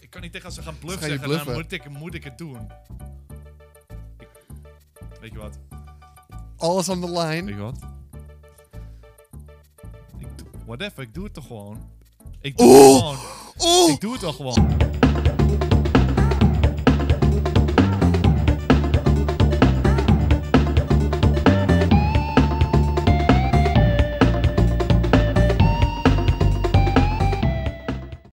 Ik kan niet tegen als ze gaan bluffen zeggen, bluffen. Dan moet ik het doen. Weet je wat? Alles on the line. Weet je wat? Whatever, ik doe het toch gewoon. Ik doe het gewoon.